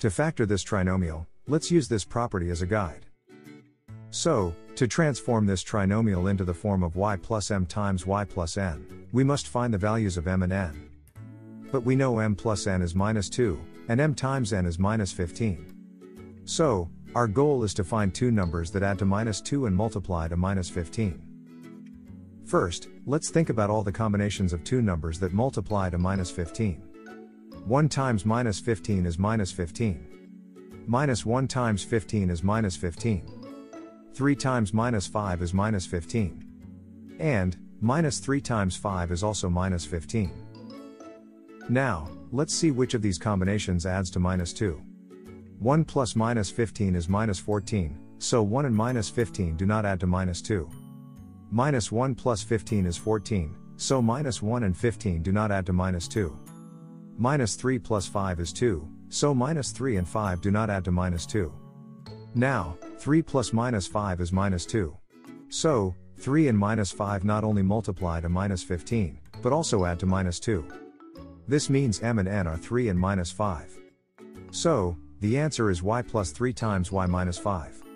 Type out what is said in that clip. To factor this trinomial, let's use this property as a guide. So, to transform this trinomial into the form of y plus m times y plus n, we must find the values of m and n. But we know m plus n is minus 2, and m times n is minus 15. So, our goal is to find two numbers that add to minus 2 and multiply to minus 15. First, let's think about all the combinations of two numbers that multiply to minus 15. 1 times minus 15 is minus 15. Minus 1 times 15 is minus 15. 3 times minus 5 is minus 15. And, minus 3 times 5 is also minus 15. Now, let's see which of these combinations adds to minus 2. 1 plus minus 15 is minus 14, so 1 and minus 15 do not add to minus 2. Minus 1 plus 15 is 14, so minus 1 and 15 do not add to minus 2. Minus 3 plus 5 is 2, so minus 3 and 5 do not add to minus 2. Now, 3 plus minus 5 is minus 2. So, 3 and minus 5 not only multiply to minus 15, but also add to minus 2. This means m and n are 3 and minus 5. So, the answer is y plus 3 times y minus 5.